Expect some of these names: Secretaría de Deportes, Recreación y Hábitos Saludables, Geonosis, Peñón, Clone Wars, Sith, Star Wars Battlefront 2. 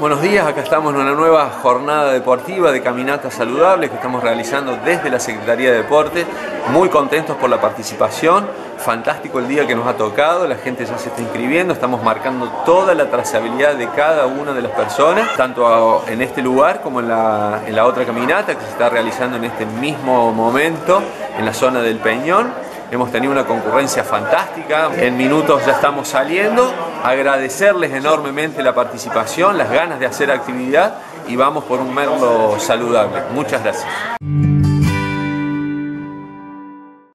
Buenos días, acá estamos en una nueva jornada deportiva de caminatas saludables que estamos realizando desde la Secretaría de Deportes. Muy contentos por la participación, fantástico el día que nos ha tocado, la gente ya se está inscribiendo, estamos marcando toda la trazabilidad de cada una de las personas, tanto en este lugar como en la otra caminata que se está realizando en este mismo momento en la zona del Peñón. Hemos tenido una concurrencia fantástica, en minutos ya estamos saliendo. Agradecerles enormemente la participación, las ganas de hacer actividad y vamos por un Merlo saludable. Muchas gracias.